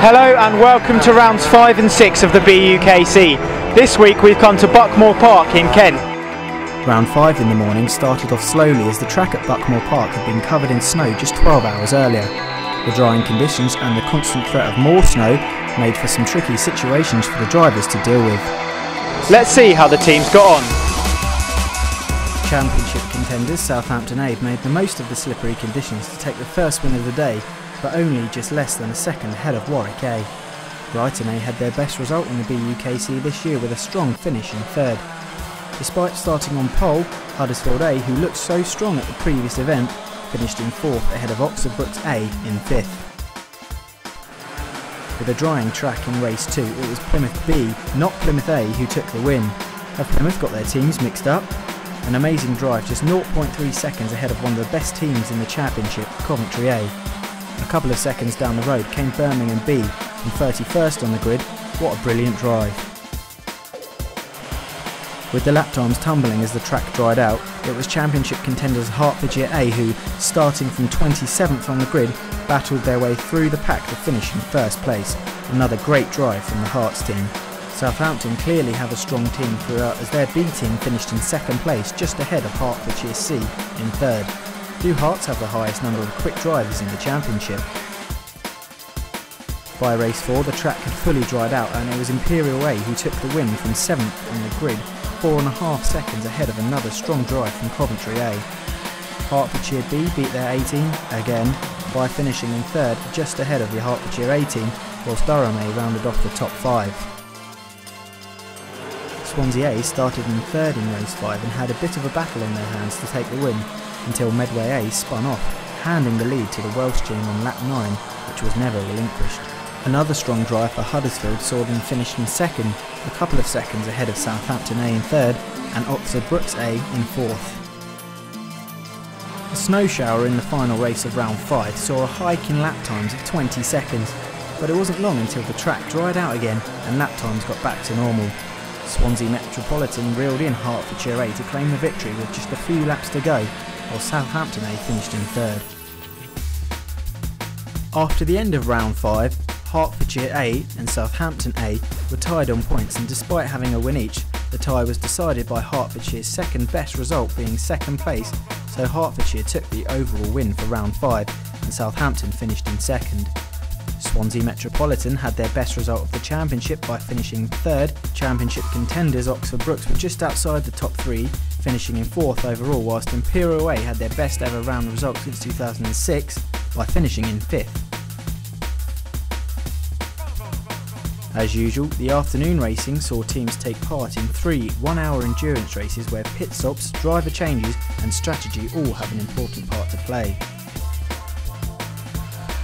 Hello and welcome to rounds 5 and 6 of the BUKC. This week we've come to Buckmore Park in Kent. Round 5 in the morning started off slowly as the track at Buckmore Park had been covered in snow just 12 hours earlier. The drying conditions and the constant threat of more snow made for some tricky situations for the drivers to deal with. Let's see how the teams got on. Championship contenders Southampton Aid made the most of the slippery conditions to take the first win of the day, but only just less than a second ahead of Warwick A. Brighton A had their best result in the BUKC this year with a strong finish in third. Despite starting on pole, Huddersfield A, who looked so strong at the previous event, finished in fourth ahead of Oxford Brookes A in fifth. With a drying track in race 2, it was Plymouth B, not Plymouth A, who took the win. Have Plymouth got their teams mixed up? An amazing drive just 0.3 seconds ahead of one of the best teams in the championship, Coventry A. A couple of seconds down the road came Birmingham B, from 31st on the grid. What a brilliant drive. With the lap times tumbling as the track dried out, it was championship contenders Hertfordshire A who, starting from 27th on the grid, battled their way through the pack to finish in first place. Another great drive from the Hearts team. Southampton clearly have a strong team throughout as their B team finished in second place just ahead of Hertfordshire C in third. Do Hearts have the highest number of quick drivers in the championship? By race 4 the track had fully dried out and it was Imperial A who took the win from 7th on the grid, 4.5 seconds ahead of another strong drive from Coventry A. Hertfordshire B beat their A team, again, by finishing in third just ahead of the Hertfordshire A team, whilst Durham A rounded off the top 5. Swansea A started in third in race 5 and had a bit of a battle on their hands to take the win, until Medway A spun off, handing the lead to the Welsh team on lap 9, which was never relinquished. Another strong drive for Huddersfield saw them finish in second, a couple of seconds ahead of Southampton A in third, and Oxford Brookes A in fourth. A snow shower in the final race of round 5 saw a hike in lap times of 20 seconds, but it wasn't long until the track dried out again and lap times got back to normal. Swansea Metropolitan reeled in Hertfordshire A to claim the victory with just a few laps to go, while Southampton A finished in third. After the end of round 5, Hertfordshire A and Southampton A were tied on points, and despite having a win each, the tie was decided by Hertfordshire's second best result being second place, so Hertfordshire took the overall win for round 5 and Southampton finished in second. Swansea Metropolitan had their best result of the championship by finishing third. Championship contenders Oxford Brookes were just outside the top 3, finishing in fourth overall, whilst Imperial A had their best ever round result since 2006 by finishing in fifth. As usual, the afternoon racing saw teams take part in 3 one-hour endurance races where pit stops, driver changes and strategy all have an important part to play.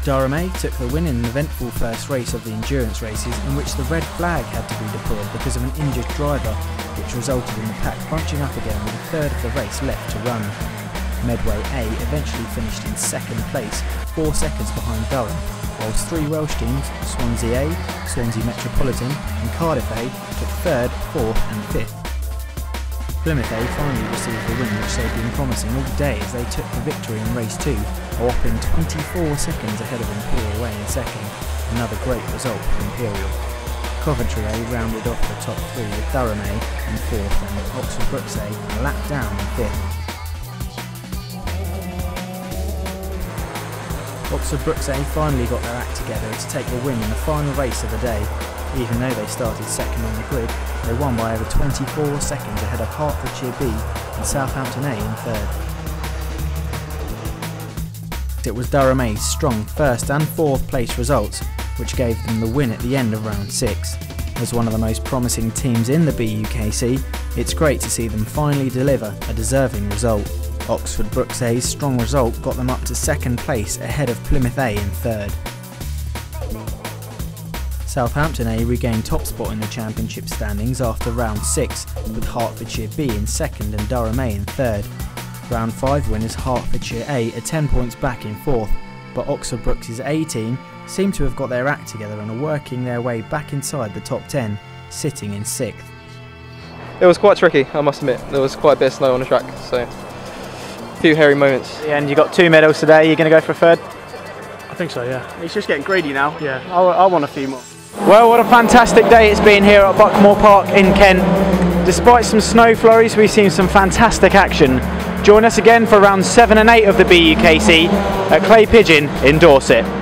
Durham A took the win in an eventful first race of the endurance races, in which the red flag had to be deployed because of an injured driver, which resulted in the pack bunching up again with a third of the race left to run. Medway A eventually finished in second place, 4 seconds behind Durham, whilst 3 Welsh teams, Swansea A, Swansea Metropolitan and Cardiff A, took third, fourth and fifth. Plymouth A finally received the win which they'd been promising all day as they took the victory in race 2, a whopping 24 seconds ahead of Imperial A in second, another great result for Imperial. Coventry A rounded off the top 3 with Durham A in fourth and with Oxford Brookes A a lap down in fifth. Oxford Brookes A finally got their act together to take the win in the final race of the day. Even though they started second on the grid, they won by over 24 seconds ahead of Hertfordshire B and Southampton A in third. It was Durham A's strong first and fourth place results which gave them the win at the end of round 6. As one of the most promising teams in the BUKC, it's great to see them finally deliver a deserving result. Oxford Brookes A's strong result got them up to second place ahead of Plymouth A in third. Southampton A regained top spot in the championship standings after round 6, with Hertfordshire B in second and Durham A in third. Round 5 winners Hertfordshire A are 10 points back in fourth, but Oxford Brookes' A team seem to have got their act together and are working their way back inside the top 10, sitting in sixth. It was quite tricky, I must admit. There was quite a bit of snow on the track, so a few hairy moments. And you got 2 medals today. You're going to go for a third? I think so, yeah. It's just getting greedy now. Yeah, I want a few more. Well, what a fantastic day it's been here at Buckmore Park in Kent. Despite some snow flurries, we've seen some fantastic action. Join us again for round 7 and 8 of the BUKC at Clay Pigeon in Dorset.